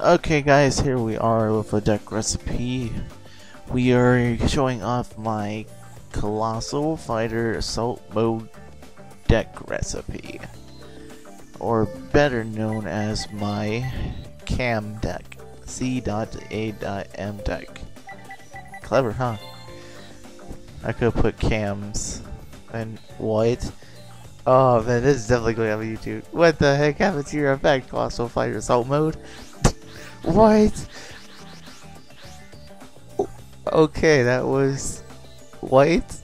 Okay guys, here we are with a deck recipe. We are showing off my Colossal Fighter Assault Mode deck recipe, or better known as my Cam Deck C.A.M. deck. Clever, huh? I could put cams and what? Oh man, this is definitely going on YouTube. What the heck happened to your effect, Colossal Fighter Assault Mode? What? Okay, that was... What?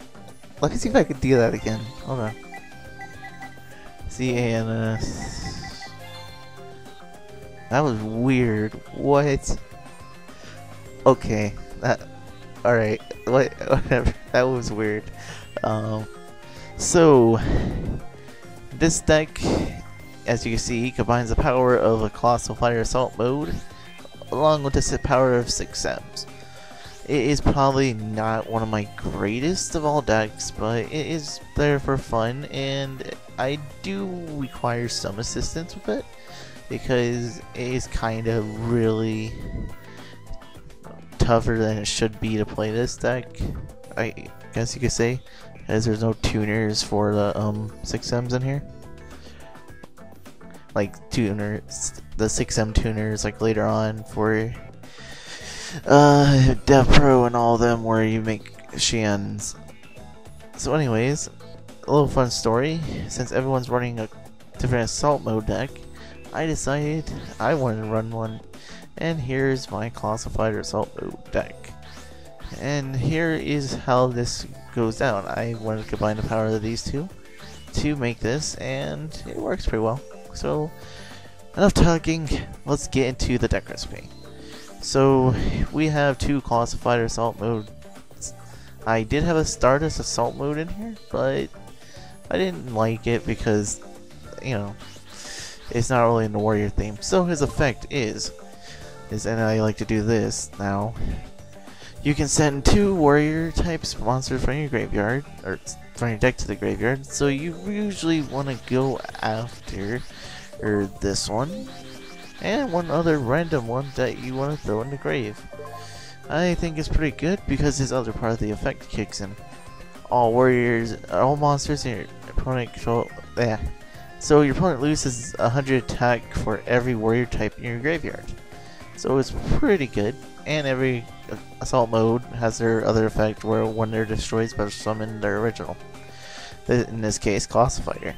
Let me see if I can do that again. Hold on. C-A-M-S. That was weird. What? Okay. That... Alright. What? Whatever. That was weird. So... This deck, as you can see, combines the power of a Colossal Fighter Assault Mode along with the power of 6 Samurai. It is probably not one of my greatest of all decks, but it is there for fun, and I do require some assistance with it because it is kind of really tougher than it should be to play this deck, I guess you could say, as there's no tuners for the 6Ms in here. Like tuners, the 6M tuners, like later on for Dev Pro and all of them, where you make Shiens. So anyways, a little fun story. Since everyone's running a different assault mode deck, I decided I wanted to run one, and here's my Colossal Fighter Assault Mode deck. And here is how this goes down. I wanted to combine the power of these two to make this, and it works pretty well. So enough talking, let's get into the deck recipe. So we have two Colossal Fighter Assault Modes. I did have a Stardust Assault Mode in here, but I didn't like it because, you know, it's not really in the warrior theme. So his effect is, and I like to do this now. You can send two warrior types monsters from your graveyard, or from your deck to the graveyard, so you usually want to go after this one, and one other random one that you want to throw in the grave. I think it's pretty good because this other part of the effect kicks in. All monsters in your opponent control, so your opponent loses 100 attack for every warrior type in your graveyard. So it's pretty good, and every assault mode has their other effect where when they're destroyed, special summon their original. In this case, Colossal Fighter.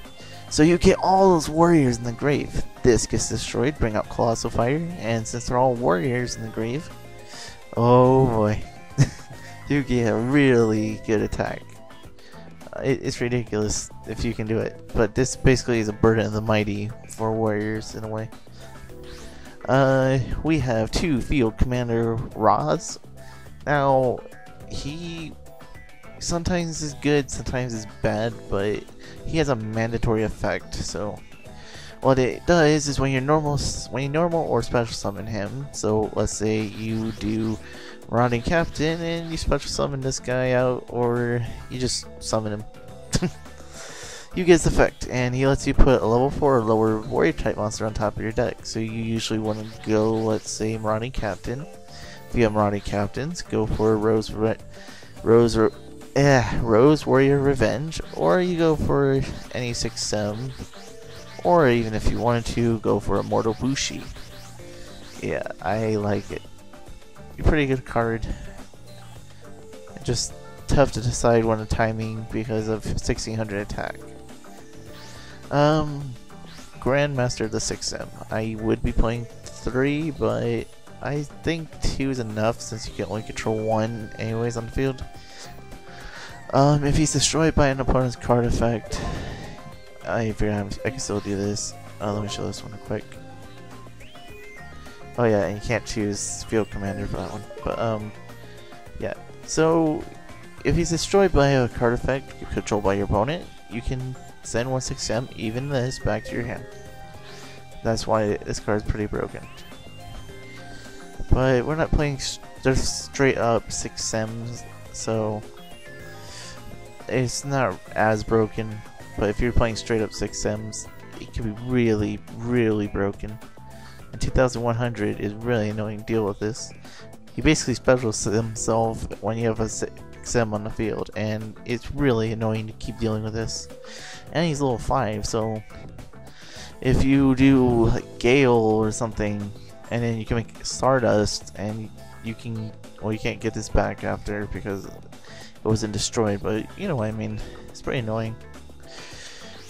So you get all those warriors in the grave. This gets destroyed, bring out Colossal Fighter, and since they're all warriors in the grave, oh boy, you get a really good attack. It's ridiculous if you can do it, but this basically is a burden of the mighty for warriors in a way. We have two Field Commander Rahz. Now, he sometimes is good, sometimes is bad, but he has a mandatory effect. So, what it does is when you normal or special summon him. So let's say you do Marauding Captain and you special summon this guy out, or you just summon him. You get his effect, and he lets you put a level 4 or lower warrior type monster on top of your deck. So you usually want to go, let's say, Marauding Captain. If you have Marauding Captains, go for Rose Warrior Revenge, or you go for any 6M, or even if you wanted to, go for Immortal Bushi. Yeah, I like it. Pretty good card. Just tough to decide when the timing because of 1600 attack. Grandmaster the 6M. I would be playing 3, but I think 2 is enough since you can only control 1 anyways on the field. If he's destroyed by an opponent's card effect, I can still do this. Let me show this one quick. Oh yeah, and you can't choose Field Commander for that one. But yeah. So if he's destroyed by a card effect controlled by your opponent, you can send 1/6M, even this, back to your hand. That's why this card is pretty broken. But we're not playing just straight up 6Ms, so it's not as broken. But if you're playing straight up 6Ms, it can be really, really broken. and 2100 is really annoying to deal with this. He basically specials himself when you have a Sim on the field, and it's really annoying to keep dealing with this. And he's level 5, so if you do like Gale or something, and then you can make Stardust, and you can, well, you can't get this back after because it wasn't destroyed, but you know what I mean, it's pretty annoying.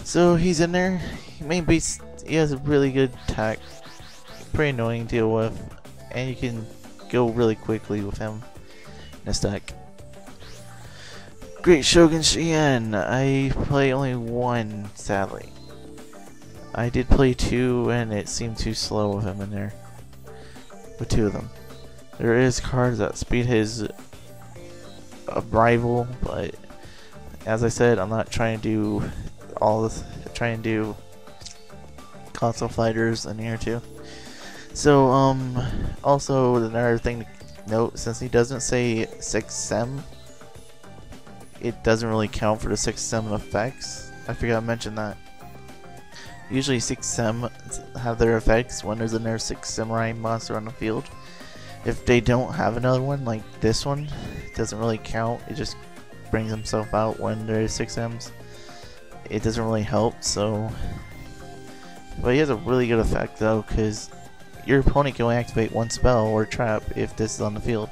So he's in there, he has a really good attack, pretty annoying to deal with, and you can go really quickly with him in a stack. Great Shogun Shien, I play only one, sadly. I did play two, and it seemed too slow with him in there. With two of them. There is cards that speed his rival, but as I said, I'm not trying to do all this, trying to do console fighters in here too. So, also another thing to note, since he doesn't say 6 Sem, it doesn't really count for the 6 Sem effects. I forgot to mention that. Usually 6 Sem have their effects when there's another 6 Samurai monster on the field. If they don't have another one, like this one, it doesn't really count. It just brings himself out when there's 6 Sems. It doesn't really help, so... But he has a really good effect though, because your opponent can only activate one spell or trap if this is on the field.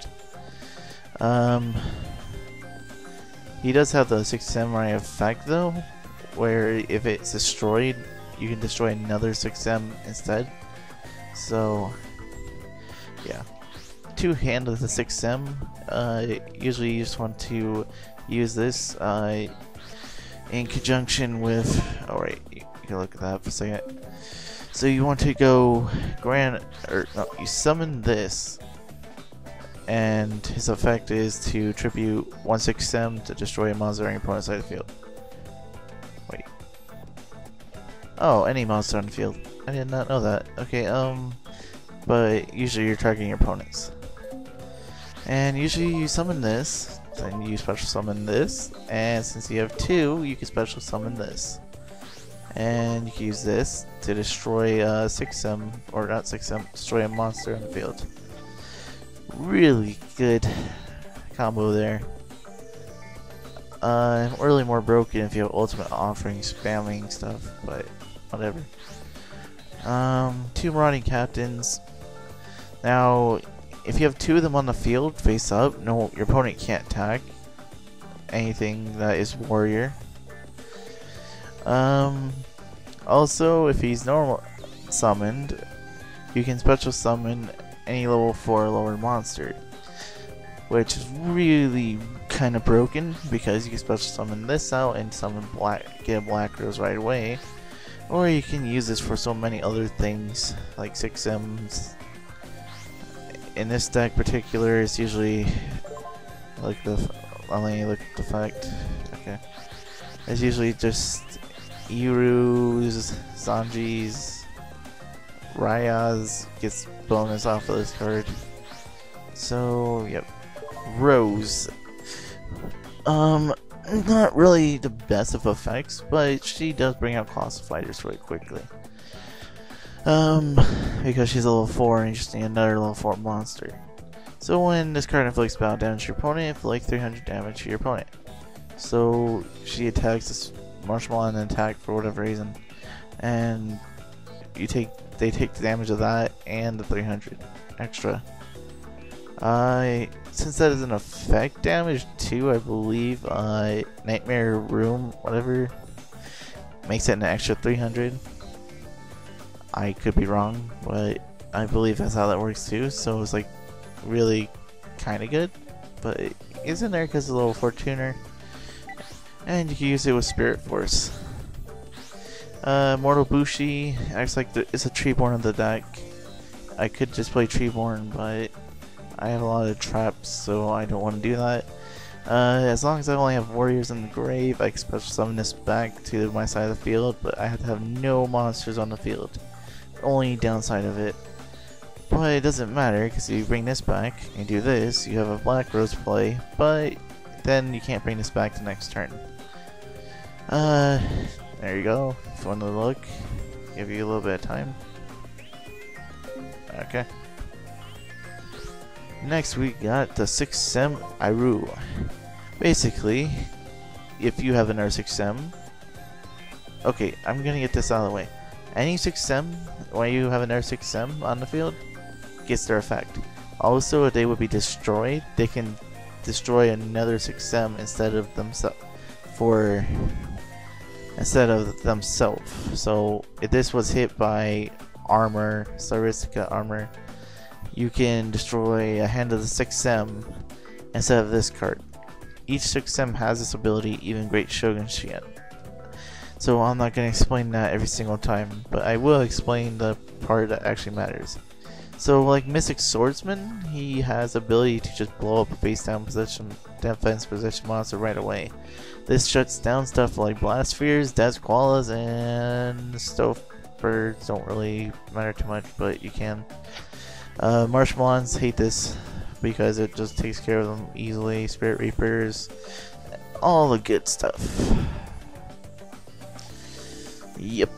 He does have the 6 Samurai effect though, where if it's destroyed, you can destroy another 6 Sem instead. So, yeah. To handle the 6 Sem, usually you just want to use this in conjunction with. Alright, you can look at that for a second. So you want to go you summon this. And his effect is to tribute 1/6 Sem to destroy a monster on your opponent's side of the field. Wait. Oh, any monster on the field. I did not know that. Okay, but usually you're targeting your opponents. And usually you summon this, then you special summon this, and since you have two, you can special summon this. And you can use this to destroy 6 Sem, or not 6 Sem, destroy a monster on the field. Really good combo there. Really more broken if you have Ultimate Offerings spamming stuff, but whatever. Two Marauding Captains. Now, if you have two of them on the field face up, no, your opponent can't attack anything that is warrior. Also, if he's normal summoned, you can special summon any level 4 or lower monster, which is really kind of broken because you can special summon this out and summon get a Black Rose right away, or you can use this for so many other things like 6 Sems. In this deck in particular, it's usually like it's usually just Iru's, Sanji's, Rahz gets bonus off of this card. So, yep. Rose. Not really the best of effects, but she does bring out Colossal Fighters really quickly. Because she's a level 4 and you just need another level 4 monster. So when this card inflicts battle damage to your opponent, it inflicts 300 damage to your opponent. So she attacks this marshmallow and attack for whatever reason. And they take the damage of that and the 300 extra. Since that is an effect damage too, I believe Nightmare Room, whatever, makes it an extra 300. I could be wrong, but I believe that's how that works too. So it's like really kind of good, but it's in there because it's a level 4 tuner, and you can use it with Spirit Force. Mortal Bushi acts like it's a Treeborn of the deck. I could just play Treeborn, but I have a lot of traps, so I don't want to do that. As long as I only have warriors in the grave, I can special summon this back to my side of the field, but I have to have no monsters on the field. Only downside of it. But it doesn't matter, because if you bring this back and do this, you have a Black Rose play, but then you can't bring this back the next turn. There you go, if you want to look, give you a little bit of time. Okay. Next we got the 6 Samurai. Basically, if you have another 6 Sem... Okay, I'm gonna get this out of the way. Any 6 Sem, when you have another 6 Sem on the field, gets their effect. Also, if they would be destroyed, they can destroy another 6 Sem instead of themselves. So if this was hit by armor, Saristica armor, you can destroy a hand of the 6 Sem instead of this card. Each 6 Sem has this ability, even Great Shogun Shien. So I'm not going to explain that every single time, but I will explain the part that actually matters. So like Mystic Swordsman, he has ability to just blow up a face down position, defense position monster right away. This shuts down stuff like Blast Spheres, Death Koalas, and Stove Birds don't really matter too much, but you can. Marshmallows hate this because it just takes care of them easily, Spirit Reapers, all the good stuff. Yep.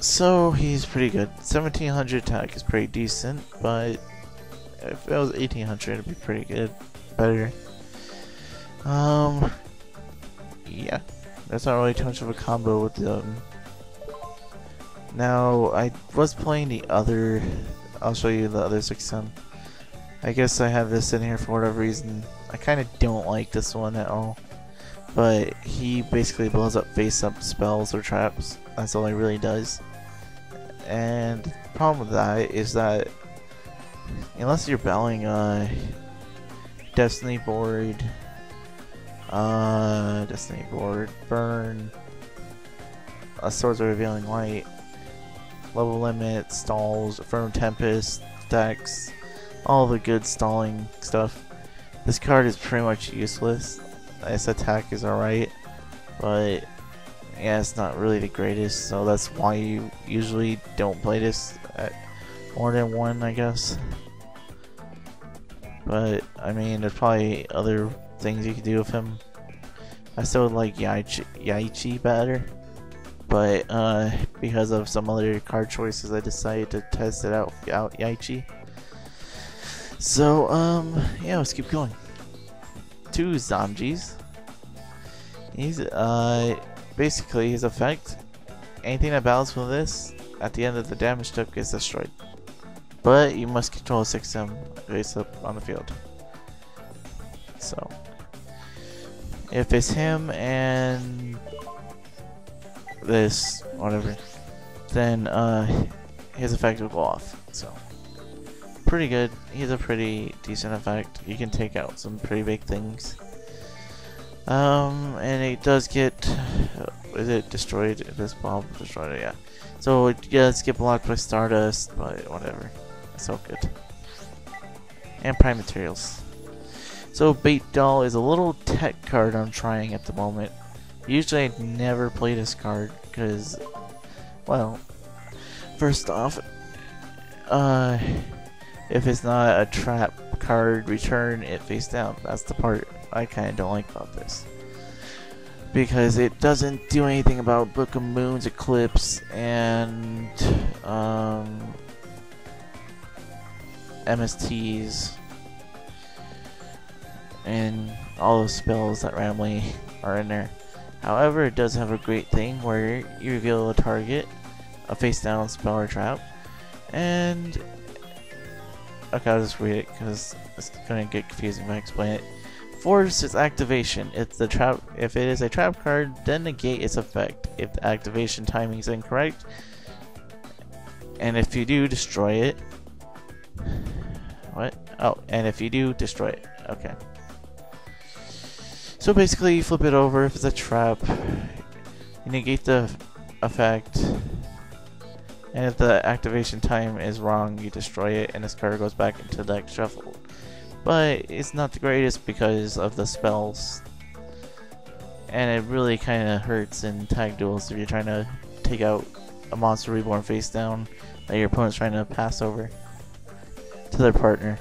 So he's pretty good. 1700 attack is pretty decent, but if it was 1800 it'd be pretty good. Better. Yeah. That's not really too much of a combo with them. Now I was playing the other, I'll show you the other 6 Sem. I guess I have this in here for whatever reason. I kinda don't like this one at all. But he basically blows up face up spells or traps. That's all he really does. And the problem with that is that unless you're battling Destiny Board, Burn, Swords of Revealing Light, Level Limit, Stalls, Firm Tempest, Stacks, all the good stalling stuff, this card is pretty much useless. Its attack is alright, but yeah, it's not really the greatest, so that's why you usually don't play this at more than one, I guess. But I mean, there's probably other things you could do with him. I still would like Yaichi better, but because of some other card choices, I decided to test it out Yaichi. So yeah, let's keep going. 2 Zomgies. He's basically his effect, anything that battles with this at the end of the damage step gets destroyed. But you must control 6 Sem face up on the field. So if it's him and this whatever, then his effect will go off. So pretty good. He's a pretty decent effect. You can take out some pretty big things. And it does get... is it destroyed? This bomb destroyed it, yeah. So it does get blocked by Stardust, but whatever. It's all good. And Prime Materials. So Bait Doll is a little tech card I'm trying at the moment. Usually I never play this card, because... well... first off... if it's not a trap card, return it face down. That's the part I kind of don't like about this. Because it doesn't do anything about Book of Moons, Eclipse, and MSTs, and all those spells that randomly are in there. However, it does have a great thing where you reveal a target, a face down spell or trap, and... okay, I'll just read it because it's gonna get confusing if I explain it. Force its activation. If it is a trap card, then negate its effect. If the activation timing is incorrect, and if you do, destroy it. What? Oh, and if you do, destroy it. Okay. So basically, you flip it over. If it's a trap, you negate the effect. And if the activation time is wrong, you destroy it, and this card goes back into the deck shuffle. But it's not the greatest because of the spells, and it really kind of hurts in tag duels if you're trying to take out a Monster Reborn face down that your opponent's trying to pass over to their partner.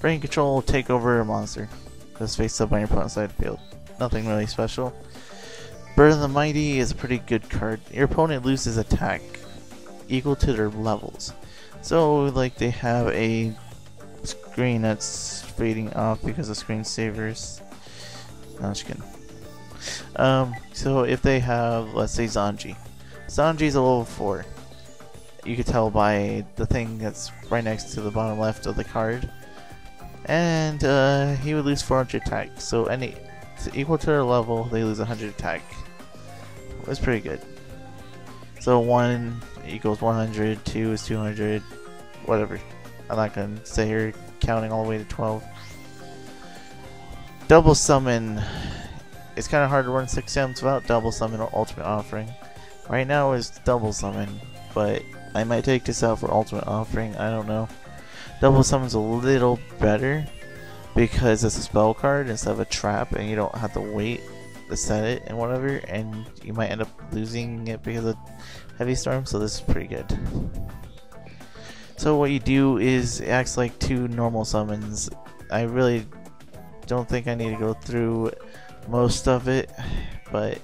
Brain Control, take over a monster that's face up on your opponent's side of the field. Nothing really special. Bird of the Mighty is a pretty good card. Your opponent loses attack equal to their levels. So like they have a screen that's fading off because of screensavers. No, I'm just kidding. So if they have, let's say, Zanji. Zanji's a level 4. You can tell by the thing that's right next to the bottom left of the card. And he would lose 400 attack. So any equal to their level, they lose 100 attack. That's pretty good. So 1 equals 100, 2 is 200, whatever. I'm not going to sit here counting all the way to 12. Double Summon. It's kind of hard to run 6 Ms without Double Summon or Ultimate Offering. Right now it's Double Summon, but I might take this out for Ultimate Offering, I don't know. Double Summon's a little better because it's a spell card instead of a trap, and you don't have to wait to set it and whatever, and you might end up losing it because of Heavy Storm, so this is pretty good. So what you do is it acts like 2 normal summons. I really don't think I need to go through most of it, but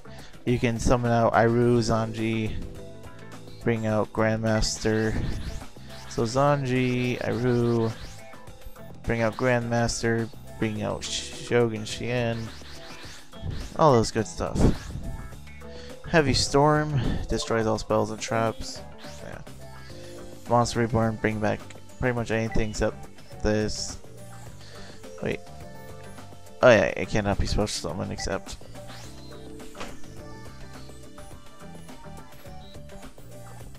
you can summon out Iru, Zanji, bring out Grandmaster. So Zanji, Iru, bring out Grandmaster, bring out Shogun Shien, all those good stuff. Heavy Storm destroys all spells and traps. Yeah. Monster Reborn, bring back pretty much anything except this. Wait. Oh yeah, it cannot be special summoned except.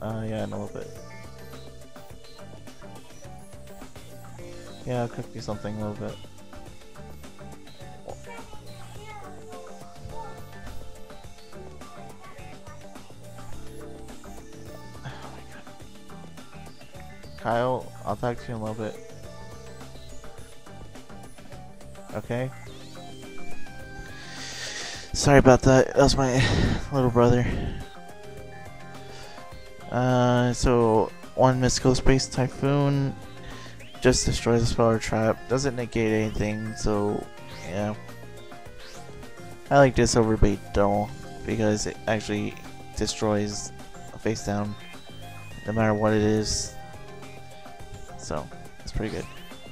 Yeah, in a little bit. Yeah, it could be something a little bit. Oh my god. Kyle, I'll talk to you in a little bit. Okay? Sorry about that. That was my little brother. So, 1 Mystical Space Typhoon just destroys a spell or trap, doesn't negate anything, so yeah. I like this over Bait Doll because it actually destroys a face down no matter what it is. So, it's pretty good.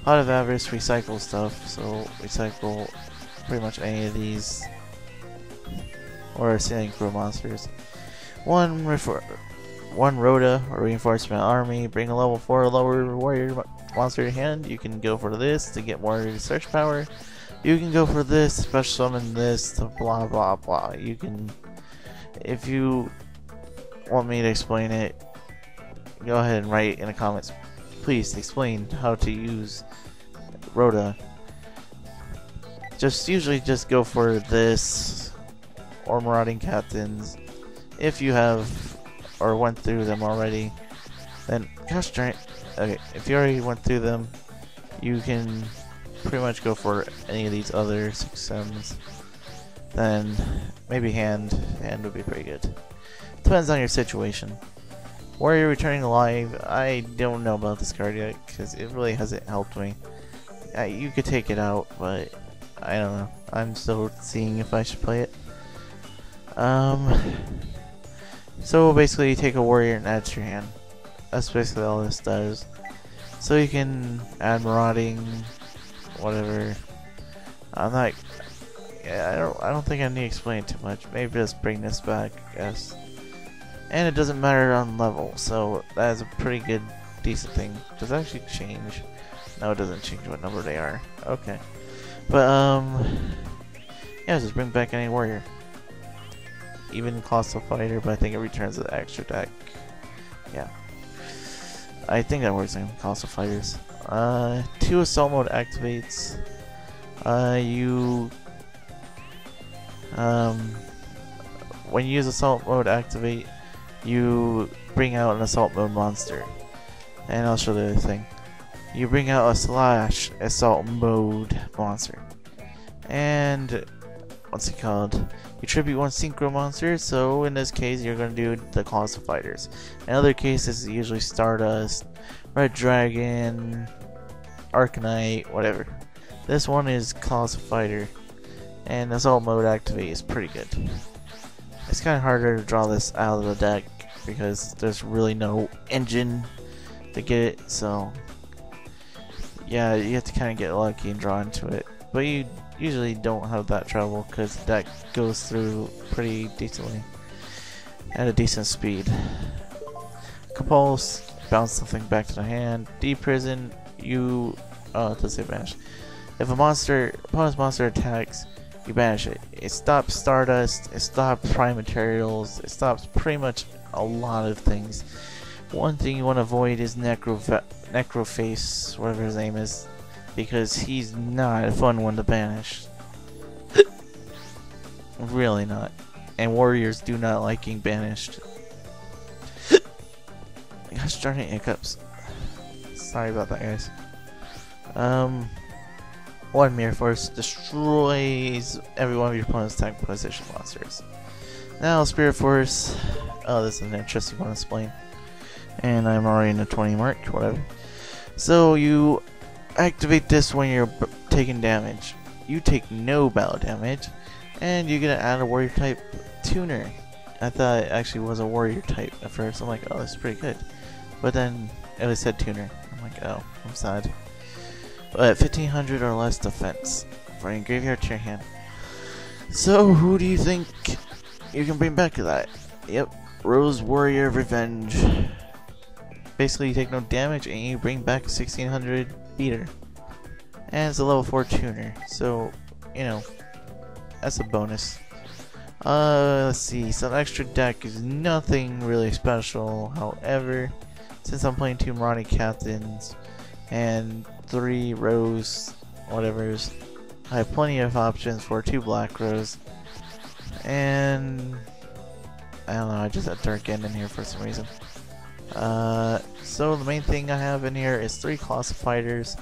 Pot of Avarice recycles stuff, so recycle pretty much any of these or Sailing Crew monsters. 1 Rota or Reinforcement Army, bring a level 4 lower warrior monster to hand. You can go for this to get more search power. You can go for this, special summon this, to blah blah blah. You can, if you want me to explain it, go ahead and write in the comments, please explain how to use Rota. Usually just go for this or Marauding Captains if you have or went through them already. Then, gosh darn it. Okay, if you already went through them, you can pretty much go for any of these other 6 Ms. Then, maybe Hand. Hand would be pretty good. Depends on your situation. Warrior Returning Alive, I don't know about this card yet, because it really hasn't helped me. You could take it out, but I don't know. I'm still seeing if I should play it. So basically you take a warrior and add to your hand. That's basically all this does. So you can add marauding, whatever. I don't think I need to explain it too much. Maybe just bring this back, I guess. And it doesn't matter on level, so that's a pretty good, decent thing. Does it actually change? No, it doesn't change what number they are. Okay. But yeah, just bring back any warrior. Even Colossal Fighter, but I think it returns an extra deck. Yeah. I think that works on Colossal Fighters. 2 Assault Mode activates. When you use Assault Mode activate, you bring out an Assault Mode monster. And I'll show the other thing. You bring out a slash Assault Mode monster. And what's it called? You tribute 1 synchro monster, so in this case you're going to do the Colossal Fighters. In other cases, usually Stardust, Red Dragon, Arcanite, whatever. This one is Colossal Fighter, and Assault Mode activate is pretty good. It's kind of harder to draw this out of the deck because there's really no engine to get it, so yeah, you have to kind of get lucky and draw into it, but you usually don't have that trouble because the deck goes through pretty decently at a decent speed. Compulse, bounce something back to the hand. Deprison, you does it banish? If a monster opponent's monster attacks, you banish it. It stops Stardust, it stops Prime Materials, it stops pretty much a lot of things. One thing you want to avoid is Necroface, whatever his name is, because he's not a fun one to banish. Really not. And warriors do not like being banished. Gosh darn it, hiccups. Sorry about that, guys. One Mirror Force destroys every one of your opponent's attack position monsters. Now Spirit Force. Oh, this is an interesting one to explain. And I'm already in the 20 mark, whatever. So you activate this when you're taking damage. You take no battle damage, and you're gonna add a warrior type tuner. I thought it actually was a warrior type at first. I'm like, oh, that's pretty good. But then it was said tuner. I'm like, oh, I'm sad. But 1500 or less defense for your graveyard to your hand. So who do you think you can bring back to that? Yep, Rose Warrior Revenge. Basically, you take no damage and you bring back 1600 beater, and it's a level 4 tuner. So you know that's a bonus. Let's see, some extra deck is nothing really special. However, since I'm playing 2 Marauding Captains and 3 Rose whatevers, I have plenty of options for 2 Black Rose, and I don't know, I just had Dark End in here for some reason. So the main thing I have in here is 3 Colossal Fighters,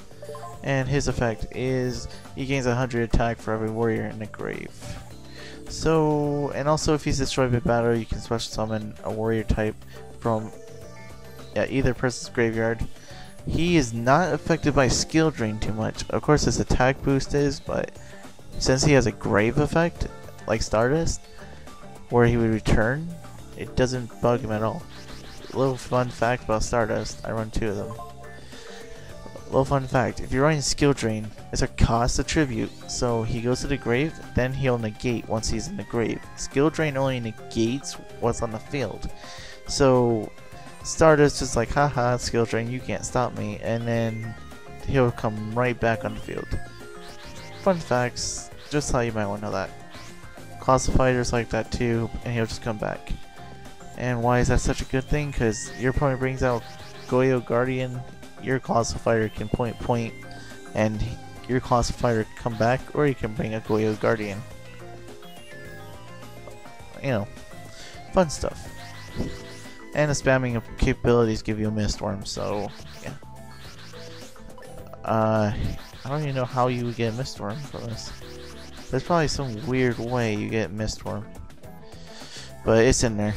and his effect is he gains 100 attack for every warrior in the grave. So, and also if he's destroyed by battle, you can special summon a warrior type from either person's graveyard. He is not affected by Skill Drain too much. Of course his attack boost is, but since he has a grave effect, like Stardust, where he would return, it doesn't bug him at all. Little fun fact about Stardust, I run 2 of them. Little fun fact, if you're running Skill Drain, it's a cost of tribute, so he goes to the grave, then he'll negate once he's in the grave. Skill Drain only negates what's on the field. So Stardust just like, haha, Skill Drain, you can't stop me, and then he'll come right back on the field. Fun facts, just how you might want to know that. Colossal Fighters like that too, and he'll just come back. And why is that such a good thing? Because your opponent brings out Goyo Guardian, your Colossal Fighter can point, and your Colossal Fighter can come back, or you can bring a Goyo Guardian. You know, fun stuff. And the spamming of capabilities give you a Mist Worm, so yeah. I don't even know how you would get a Mist Worm from this. There's probably some weird way you get Mist Worm, but it's in there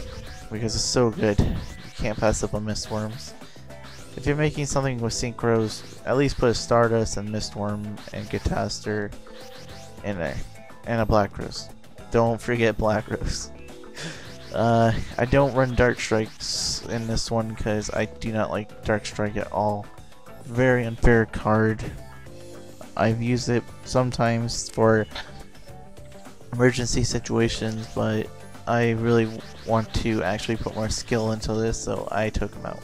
because it's so good. You can't pass up on Mist Worms. If you're making something with Synchros, at least put a Stardust and Mist Worm and Gataster in there. And a Black Rose. Don't forget Black Rose. I don't run Dark Strikes in this one because I do not like Dark Strike at all. Very unfair card. I've used it sometimes for emergency situations, but I really want to actually put more skill into this, so I took him out.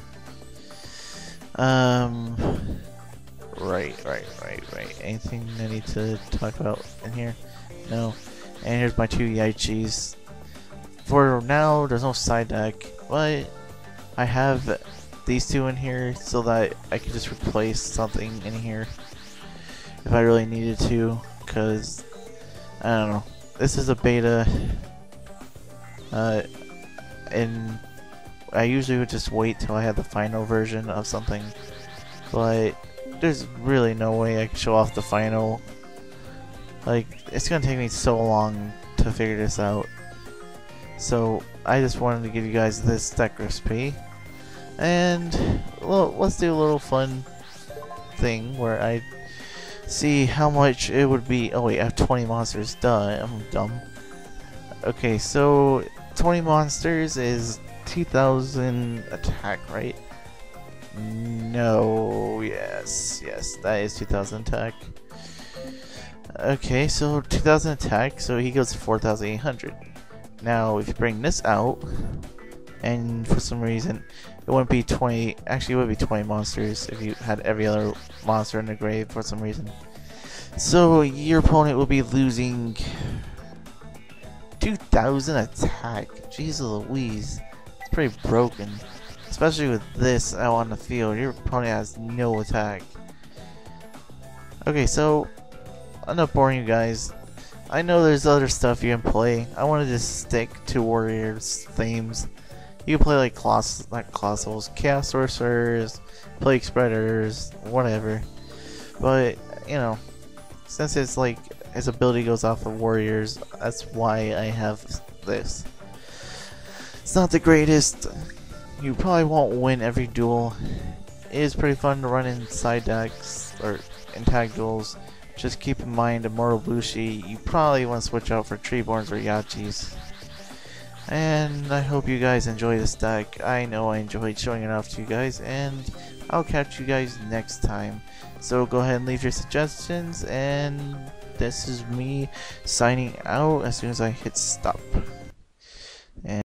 Right. Anything I need to talk about in here? No. And here's my 2 Yaichis. For now, there's no side deck, but I have these 2 in here so that I could just replace something in here if I really needed to, because I don't know. This is a beta, and I usually would just wait till I had the final version of something, but there's really no way I can show off the final. Like, it's gonna take me so long to figure this out. So I just wanted to give you guys this deck recipe, and let's do a little fun thing where I see how much it would be. Oh wait, I have 20 monsters. Duh, I'm dumb. Okay, so 20 monsters is 2,000 attack, right? No, yes, that is 2,000 attack. Okay, so 2,000 attack, so he goes to 4,800. Now, if you bring this out, and for some reason, it wouldn't be 20, actually it would be 20 monsters if you had every other monster in the grave for some reason. So your opponent will be losing 2,000 attack. Jeez Louise, it's pretty broken. Especially with this out on the field, your opponent has no attack. Okay, so I'm not boring you guys. I know there's other stuff you can play. I want to just stick to warriors themes. You can play like not Colossals, Chaos Sorcerers, Plague Spreaders, whatever. But you know, since it's like his ability goes off of warriors, that's why I have this. It's not the greatest. You probably won't win every duel. It is pretty fun to run in side decks or in tag duels. Just keep in mind Immortal Bushi, you probably want to switch out for Treeborns or Yachis. And I hope you guys enjoy this deck. I know I enjoyed showing it off to you guys, and I'll catch you guys next time. So go ahead and leave your suggestions, and this is me signing out as soon as I hit stop.